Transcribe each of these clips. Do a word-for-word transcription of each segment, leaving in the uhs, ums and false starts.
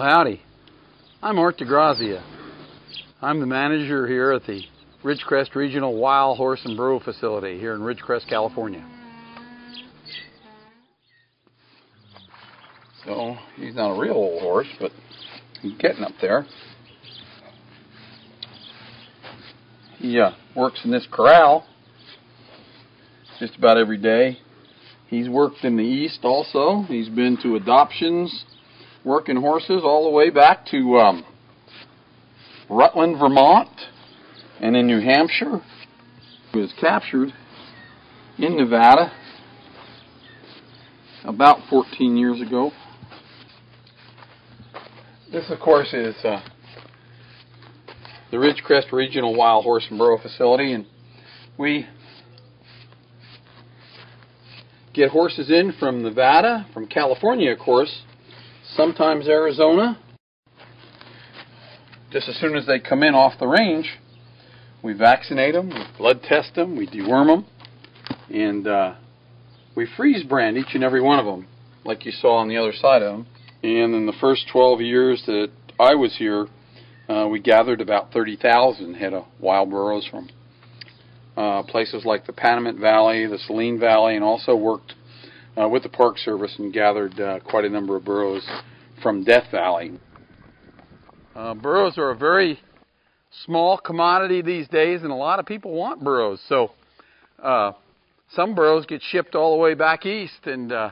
Well, howdy. I'm Art DeGrazia. I'm the manager here at the Ridgecrest Regional Wild Horse and Burro facility here in Ridgecrest, California. So, he's not a real old horse, but he's getting up there. He uh, works in this corral just about every day. He's worked in the East also. He's been to adoptions, working horses all the way back to um, Rutland, Vermont, and in New Hampshire. He was captured in Nevada about fourteen years ago. This, of course, is uh, the Ridgecrest Regional Wild Horse and Burro facility, and we get horses in from Nevada, from California, of course, sometimes Arizona. Just as soon as they come in off the range, we vaccinate them, we blood test them, we deworm them, and uh, we freeze brand each and every one of them, like you saw on the other side of them. And in the first twelve years that I was here, uh, we gathered about thirty thousand head of wild burros from uh, places like the Panamint Valley, the Saline Valley, and also worked Uh, with the Park Service and gathered uh, quite a number of burros from Death Valley. Uh, burros are a very small commodity these days, and a lot of people want burros. So uh, some burros get shipped all the way back east, and uh,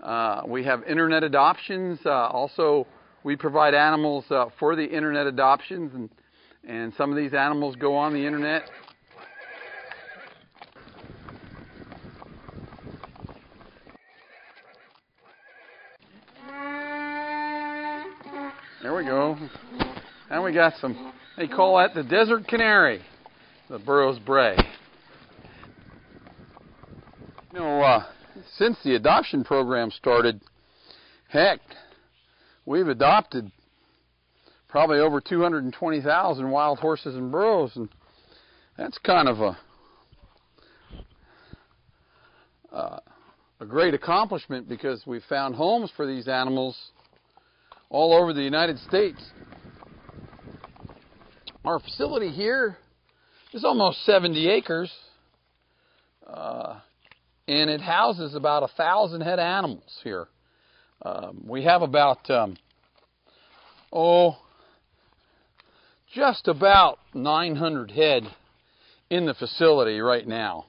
uh, we have internet adoptions. Uh, also, we provide animals uh, for the internet adoptions, and, and some of these animals go on the internet. There we go. And we got some, they call that the desert canary, the burro's bray. You know, uh, since the adoption program started, heck, we've adopted probably over two hundred twenty thousand wild horses and burros, and that's kind of a, uh, a great accomplishment, because we've found homes for these animals all over the United States. Our facility here is almost seventy acres, uh, and it houses about a thousand head animals here. Um, we have about, um, oh, just about nine hundred head in the facility right now.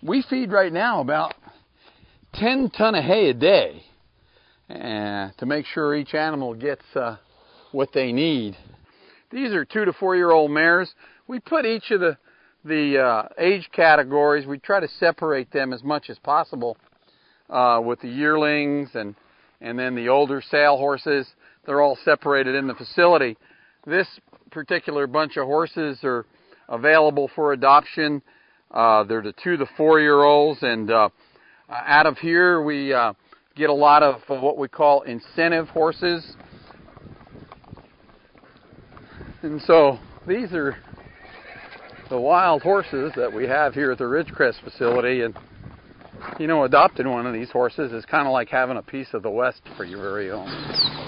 We feed right now about ten ton of hay a day, and to make sure each animal gets uh, what they need. These are two to four year old mares. We put each of the, the uh, age categories, we try to separate them as much as possible uh, with the yearlings and, and then the older sale horses. They're all separated in the facility. This particular bunch of horses are available for adoption. Uh, they're the two to four year olds, and uh, out of here we uh, get a lot of what we call incentive horses. And so these are the wild horses that we have here at the Ridgecrest facility. And you know, adopting one of these horses is kind of like having a piece of the West for your very own.